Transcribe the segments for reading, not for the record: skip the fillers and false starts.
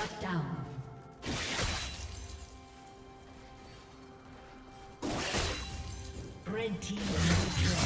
Shut down. Red team double kill.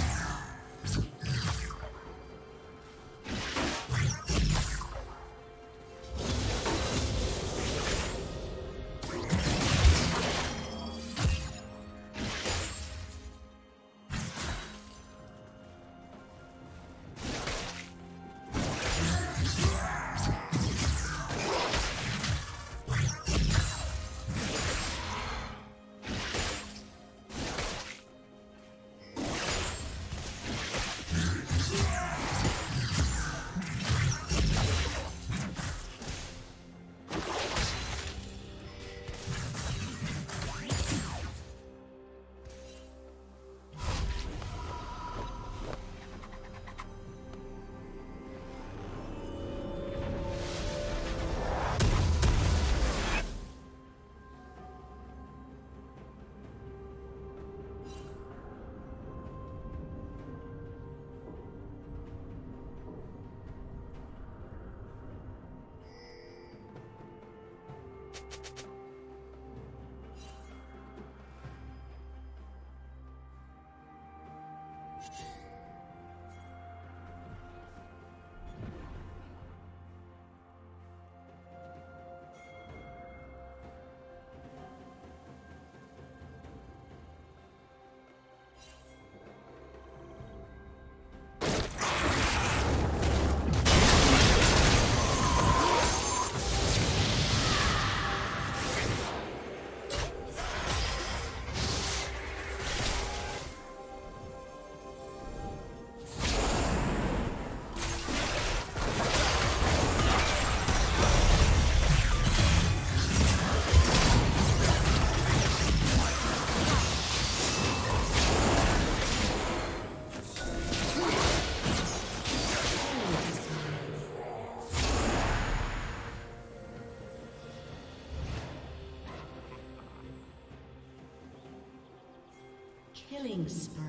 Killing spree.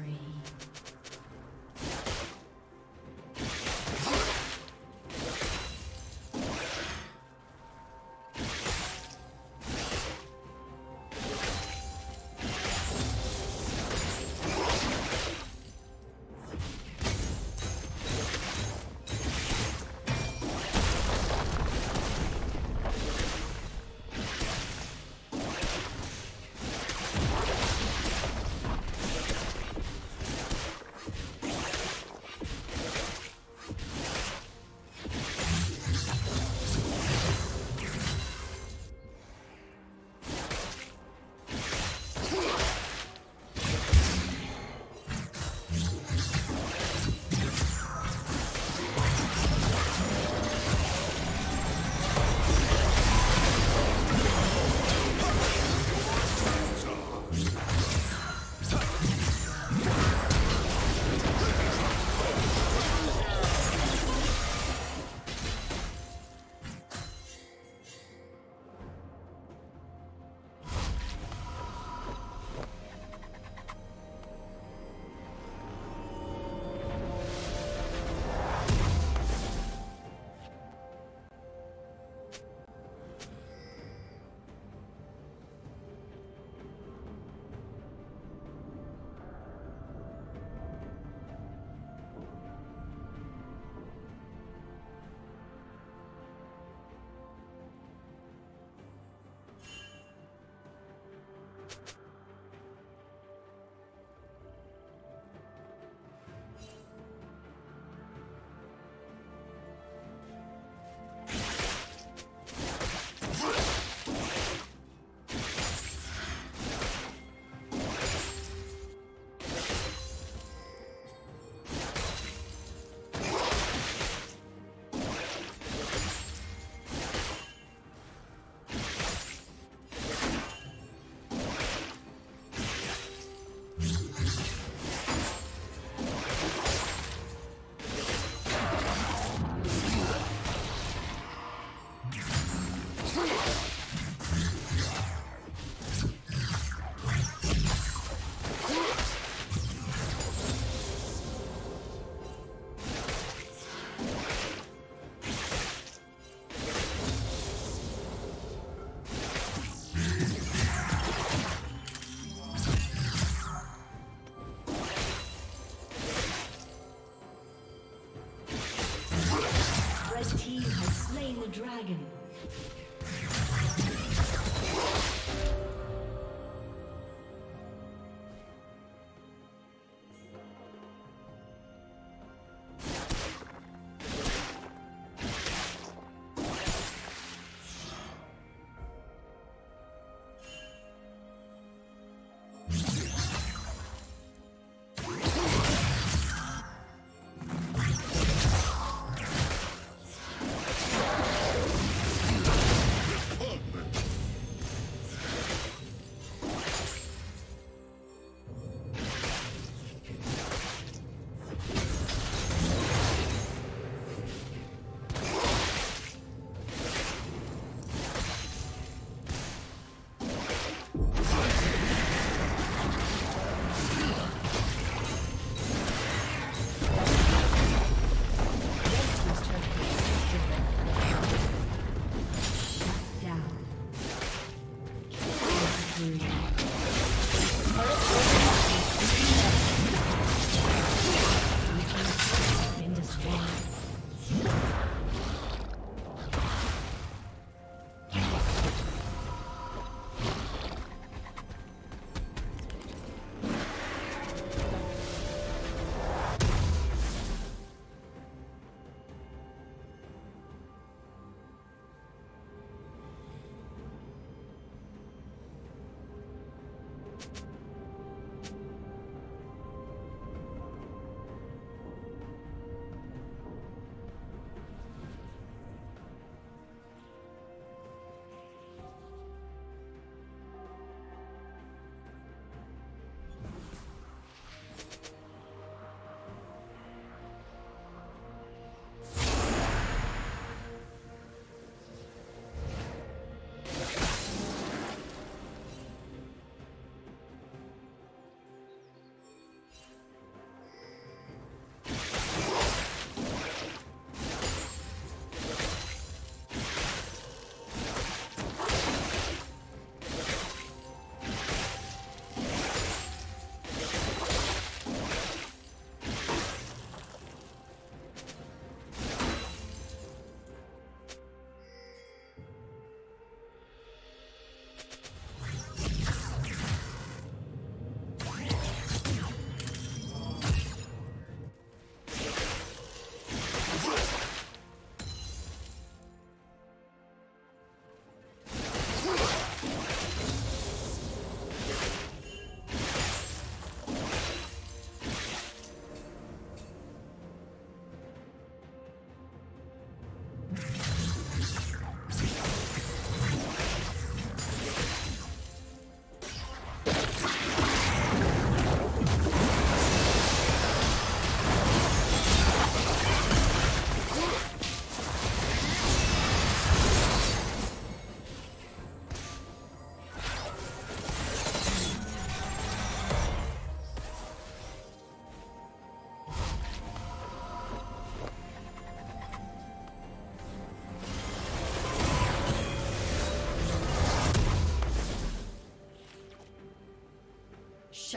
dragon.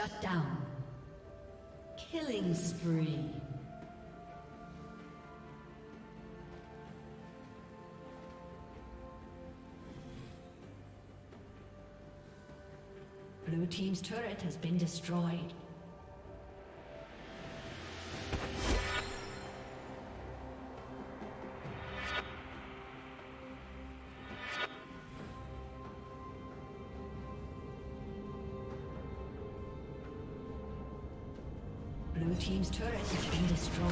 Shut down. Killing spree. Blue team's turret has been destroyed. Blue team's turret has been destroyed.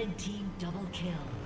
Red team double kill.